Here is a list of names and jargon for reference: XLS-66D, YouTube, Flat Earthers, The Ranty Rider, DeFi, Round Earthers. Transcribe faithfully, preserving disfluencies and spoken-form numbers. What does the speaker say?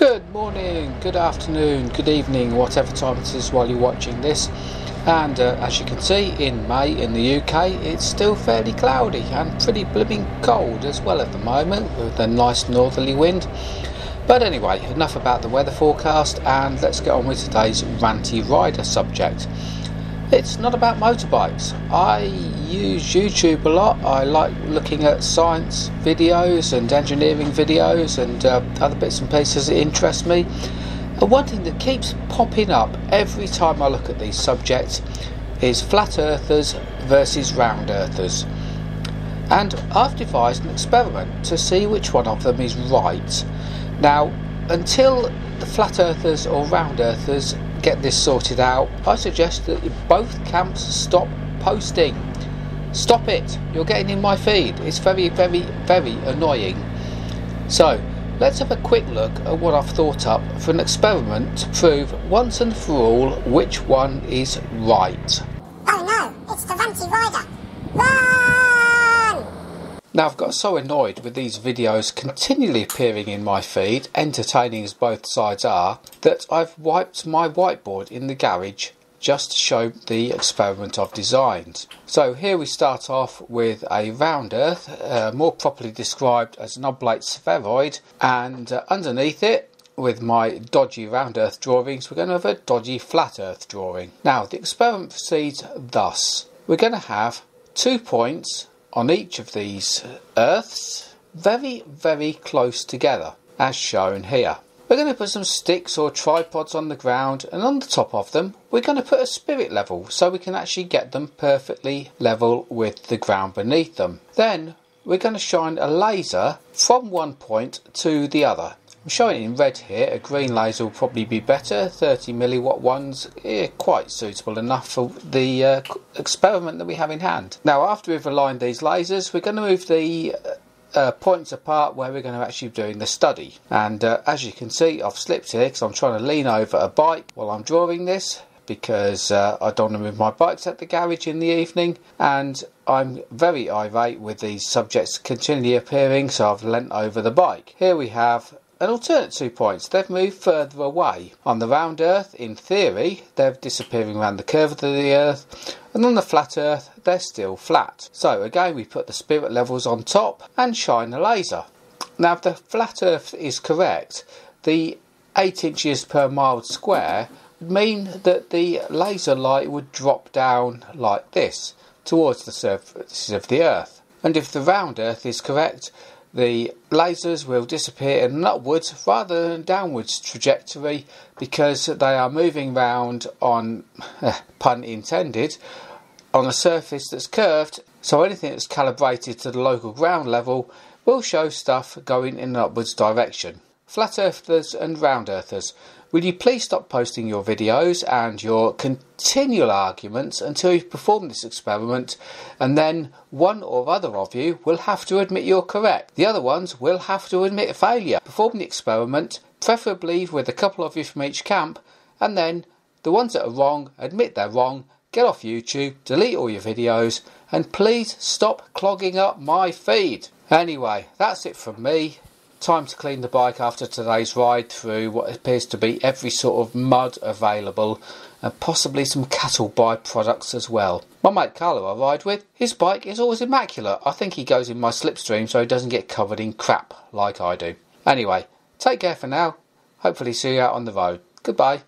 Good morning, good afternoon, good evening, whatever time it is while you're watching this. And uh, as you can see, in May in the U K it's still fairly cloudy and pretty blooming cold as well at the moment, with a nice northerly wind. But anyway, enough about the weather forecast, and let's get on with today's Ranty Rider subject. It's not about motorbikes. I use YouTube a lot. I like looking at science videos and engineering videos and uh, other bits and pieces that interest me. And one thing that keeps popping up every time I look at these subjects is flat earthers versus round earthers. And I've devised an experiment to see which one of them is right. Now, until the flat earthers or round earthers get this sorted out, I suggest that both camps stop posting. Stop it, you're getting in my feed. It's very, very, very annoying. So let's have a quick look at what I've thought up for an experiment to prove once and for all which one is right. Oh no, it's the Ranty Rider. Run! Now, I've got so annoyed with these videos continually appearing in my feed, entertaining as both sides are, that I've wiped my whiteboard in the garage just to show the experiment I've designed. So here we start off with a round earth, uh, more properly described as an oblate spheroid, and uh, underneath it, with my dodgy round earth drawings, we're going to have a dodgy flat earth drawing. Now the experiment proceeds thus. We're going to have two points on each of these earths, very, very close together, as shown here. We're going to put some sticks or tripods on the ground, and on the top of them we're going to put a spirit level so we can actually get them perfectly level with the ground beneath them. Then we're going to shine a laser from one point to the other. I'm showing it in red here. A green laser will probably be better. thirty milliwatt ones are quite suitable enough for the uh, experiment that we have in hand. Now, after we've aligned these lasers, we're going to move the uh, Uh, points apart where we're going to actually be doing the study. And uh, as you can see, I've slipped here because I'm trying to lean over a bike while I'm drawing this, because uh, I don't want to move my bikes at the garage in the evening, and I'm very irate with these subjects continually appearing, so I've leant over the bike. Here we have an alternate two points. They've moved further away. On the round earth, in theory, they're disappearing around the curve of the earth, and on the flat earth they're still flat. So again, we put the spirit levels on top and shine the laser. Now, if the flat earth is correct, the eight inches per mile square would mean that the laser light would drop down like this towards the surface of the earth. And if the round earth is correct, the lasers will disappear in an upwards rather than downwards trajectory, because they are moving round on, pun intended, on a surface that's curved. So anything that's calibrated to the local ground level will show stuff going in an upwards direction. Flat earthers and round earthers, will you please stop posting your videos and your continual arguments until you've performed this experiment, and then one or other of you will have to admit you're correct. The other ones will have to admit failure. Perform the experiment, preferably with a couple of you from each camp, and then the ones that are wrong admit they're wrong, get off YouTube, delete all your videos, and please stop clogging up my feed. Anyway, that's it from me. Time to clean the bike after today's ride through what appears to be every sort of mud available, and possibly some cattle byproducts as well. My mate Carlo I ride with, his bike is always immaculate. I think he goes in my slipstream so he doesn't get covered in crap like I do. Anyway, take care for now. Hopefully see you out on the road. Goodbye.